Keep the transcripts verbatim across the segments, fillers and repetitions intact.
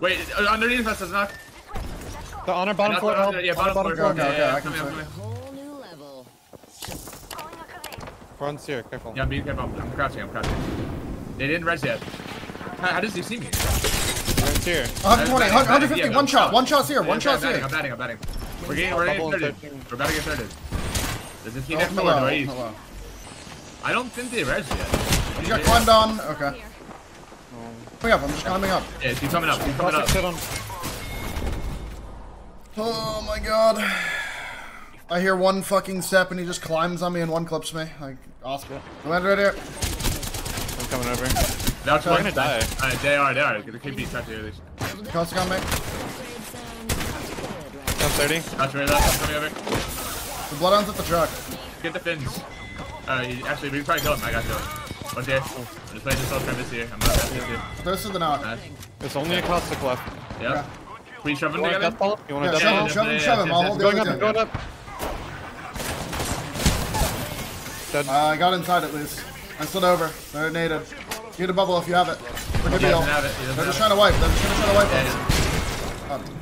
Wait, underneath us is not. The honor bottom floor. Not, yeah, bottom, bottom floor. Okay, okay, yeah, yeah, I can coming, see. Front's here, careful. Yeah, I'm being careful. I'm crouching, I'm crouching. They didn't res yet. How, how does he see me? Front's here. one twenty, one fifty, yeah, one shot. One shot's here, yeah, one shot's here. I'm batting, I'm batting. We're getting, we're getting started. We're about to get started. There's this team next door, right? I don't think they res yet. He's got climbed on, okay. Coming up, I'm just climbing up. Yeah, he's coming up, he's coming up. Oh my god. I hear one fucking step and he just climbs on me and one clips me. Like, awesome. Commander right here. I'm coming over. Now it's gonna die. Uh, they are, they are. They could be touched here at least. Costa on me. thirty. That's right, that's coming over. The Bloodhound's at the truck. Get the fins. Uh, actually, we can probably kill him. I got killed. One's here. I'm just playing this whole time this year. I'm not that this year. This is the knock. Nice. It's only a Costa left. Yeah. Okay. Can you shove him together? You want to yeah, shove him, shove him, shove him. I'll hold the other two. Going up, going up. Uh, I got inside at least. I slid over. They're native. Get a bubble if you have it. We're good deal. They're just trying to wipe. They're just gonna try to wipe us. Um,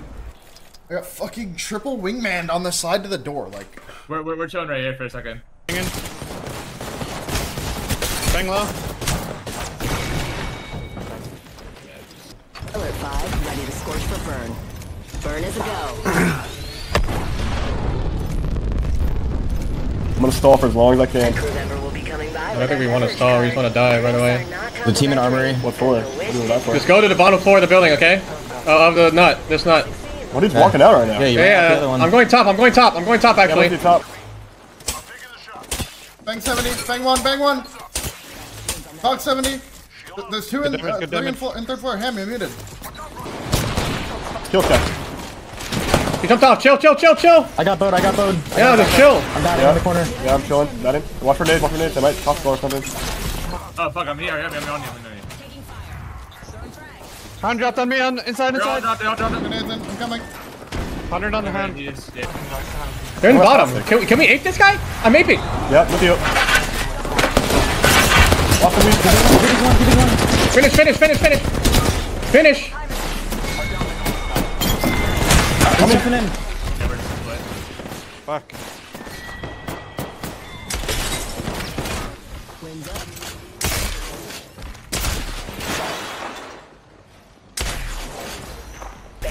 I got fucking triple wingman on the side to the door. Like we're we're, we're chilling right here for a second. Bang low. Alert five, ready to scorch for burn. Burn is a go. I'm gonna stall for as long as I can. I don't think we want to stall, we just want to die right away. The team in armory? What for? Just go to the bottom floor of the building, okay? Uh, of the nut, this nut. What is walking out right now? Yeah, yeah, yeah. I'm going top, I'm going top, I'm going top actually. Yeah, top. Bang seventy, bang one, bang one. Talk seventy. There's two in, uh, three in, floor, in third floor. Ham, you're muted. Kill shot. He jumped off. Chill, chill, chill, chill. I got bowed. I got bowed. I yeah, got just chill. I'm down yeah. in the corner. Yeah, I'm chilling. Got it. Watch for nades. Watch for nades. They might pop or something. Oh fuck! I'm here. I'm here. I'm on you. Hand dropped on me. On inside, inside. They all dropped on me. I'm coming. one hundred on the hand. They're in the bottom. Can we, can we ape this guy? I'm aping. Yeah, with you. Watch for me. Finish, finish, finish, finish, finish. I'm in. in. Fuck.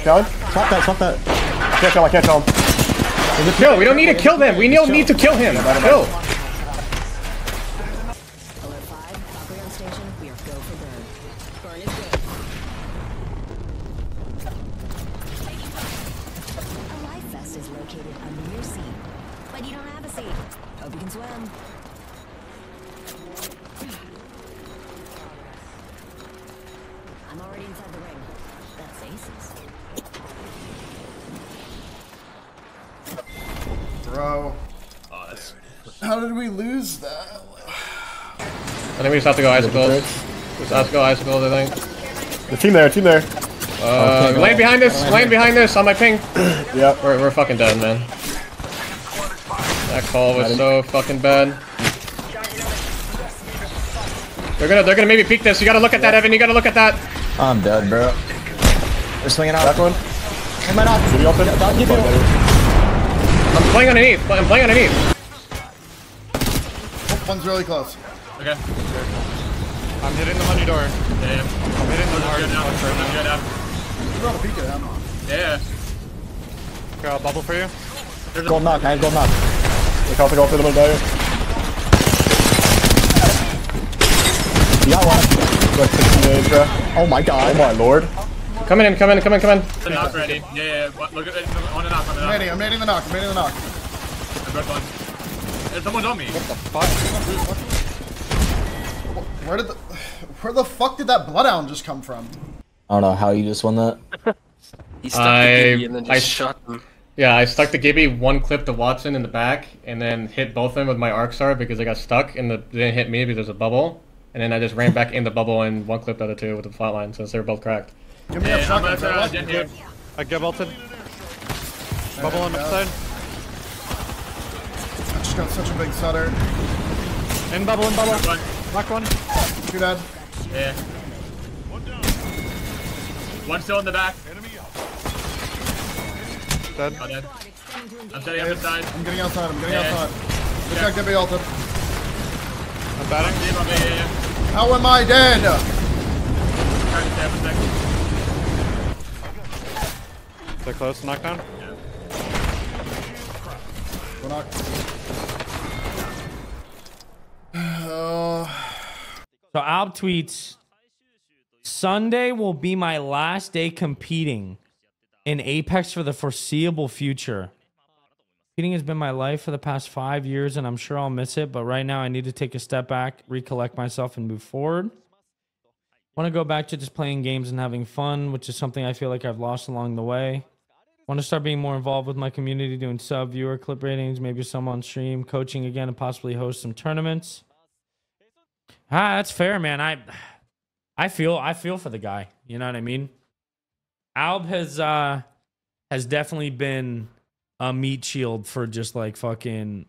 Down. Stop that, stop that. Can't kill, I can't kill him. No, we don't need to kill them. We don't need to kill him. Kill. Bro, oh, that's... how did we lose that? I think we just have to go icicle. Just have to go icicle, I think. The team there, team there. Uh, okay, land behind this, land behind this on my ping. Yep. We're, we're fucking dead, man. That call was so fucking bad. They're gonna, they're gonna maybe peek this. You gotta look at that, Evan. You gotta look at that. I'm dead, bro. They're swinging out. That one. Am I not? Did you open? Don't give me. I'm playing underneath. I'm playing underneath. One's really close. Okay. I'm hitting the money door. Yeah, yeah. I'm hitting the hard now. I'm good now. You brought a peek. Yeah. Here, I'll bubble for you. There's gold a knock. I have gold knock. Look out for gold for the money door. You got one. Oh my god. Oh my lord. Come in, come in, come in, come in. The knock ready. Yeah, yeah, yeah. Look at it. On the knock, on the knock. I'm ready, I'm ready the knock, I'm ready the knock. I've got one. There's someone on me. What the fuck? Where did the... Where the fuck did that Bloodhound just come from? I don't know how you just won that. He stuck I, the Gibby and then just I, shot him. Yeah, I stuck the Gibby, one clip to Watson in the back, and then hit both of them with my Arc Star because I got stuck and the, they didn't hit me because there's a bubble. And then I just ran back in the bubble and one clipped the other two with the flatline since they were both cracked. Give me yeah, a shotgun, sir. I get here. I get bolted. Bubble on the side. I just got such a big stutter. In bubble, in bubble. Knock one. Too bad. Yeah. One still in the back. Enemy dead. I'm dead. I'm setting up inside. I'm getting outside. I'm getting yeah. outside. Looks yeah. like Gibby ulted. I'm batting. I'm dead, yeah, yeah. How am I dead? I'm trying to stay up a second. Is that close to knockdown? Yeah. We're knocked. So Alb tweets, Sunday will be my last day competing in Apex for the foreseeable future. Competing has been my life for the past five years and I'm sure I'll miss it, but right now I need to take a step back, recollect myself and move forward. Want to go back to just playing games and having fun, which is something I feel like I've lost along the way. Want to start being more involved with my community, doing sub, viewer, clip ratings, maybe some on stream, coaching again and possibly host some tournaments. Ah, that's fair, man. I, I feel, I feel for the guy. You know what I mean? Alb has, uh, has definitely been a meat shield for just like fucking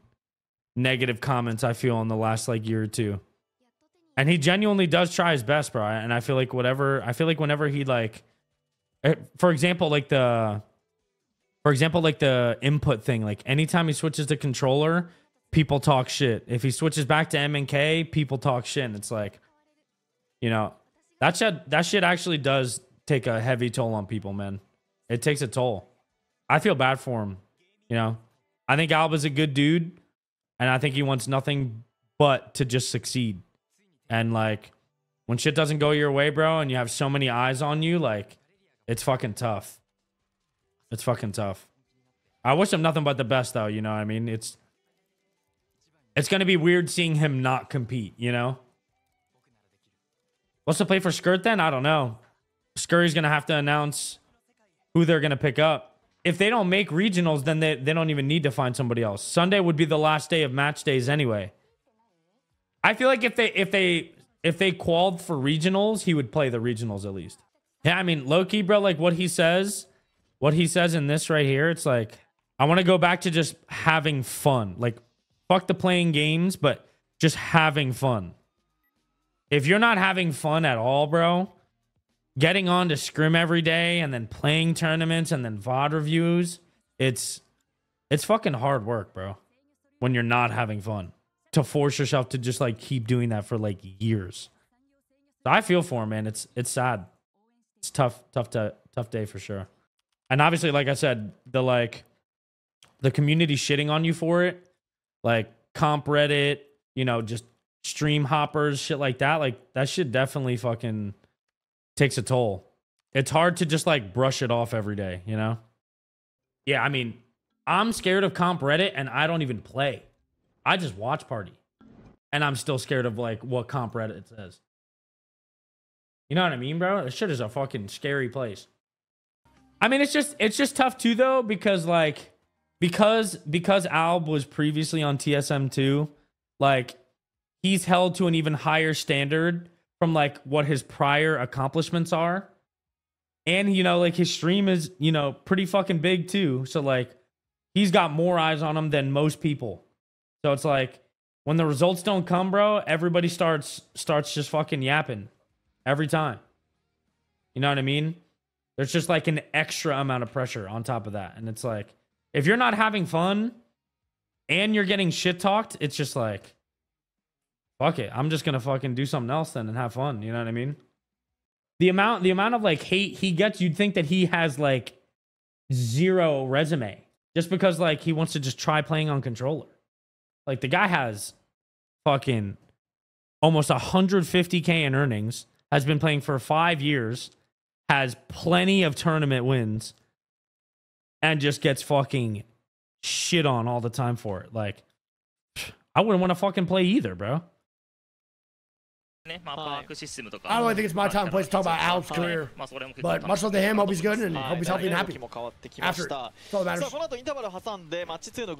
negative comments. I feel in the last like year or two, and he genuinely does try his best, bro. And I feel like whatever, I feel like whenever he like, for example, like the, for example, like the input thing, like anytime he switches the controller, people talk shit. If he switches back to M and K, people talk shit. And it's like, you know, that shit, that shit actually does take a heavy toll on people, man. It takes a toll. I feel bad for him. You know, I think Alba's a good dude and I think he wants nothing but to just succeed. And like when shit doesn't go your way, bro, and you have so many eyes on you, like it's fucking tough. It's fucking tough. I wish him nothing but the best though. You know what I mean? It's, It's going to be weird seeing him not compete, you know? What's the play for Skirt then? I don't know. Scurry's going to have to announce who they're going to pick up. If they don't make regionals, then they, they don't even need to find somebody else. Sunday would be the last day of match days anyway. I feel like if they if they, if they qualled for regionals, he would play the regionals at least. Yeah, I mean, low-key, bro, like what he says, what he says in this right here, it's like, I want to go back to just having fun. Like, fuck the playing games, but just having fun. If you're not having fun at all, bro, getting on to scrim every day and then playing tournaments and then V O D reviews, it's it's fucking hard work, bro, when you're not having fun. To force yourself to just like keep doing that for like years. So I feel for him, man. It's it's sad. It's tough, tough to tough day for sure. And obviously, like I said, the like the community shitting on you for it. Like comp Reddit, you know, just stream hoppers, shit like that. Like that shit definitely fucking takes a toll. It's hard to just like brush it off every day, you know? Yeah, I mean, I'm scared of comp Reddit and I don't even play. I just watch party. And I'm still scared of like what comp Reddit says. You know what I mean, bro? This shit is a fucking scary place. I mean, it's just, it's just tough too though, because like, Because because Alb was previously on T S M two, like he's held to an even higher standard from like what his prior accomplishments are. And, you know, like his stream is, you know, pretty fucking big too. So like he's got more eyes on him than most people. So it's like when the results don't come, bro, everybody starts starts just fucking yapping every time. You know what I mean? There's just like an extra amount of pressure on top of that. And it's like, if you're not having fun and you're getting shit talked, it's just like, fuck it. I'm just going to fucking do something else then and have fun. You know what I mean? The amount, the amount of like hate he gets, you'd think that he has like zero resume just because like he wants to just try playing on controller. Like the guy has fucking almost one hundred fifty K in earnings, has been playing for five years, has plenty of tournament wins. And just gets fucking shit on all the time for it. Like, I wouldn't want to fucking play either, bro. Uh, I don't really think it's my time and place to talk about Alb's career. But much love to him, hope he's good and hope he's healthy and happy. After, it's all that matters.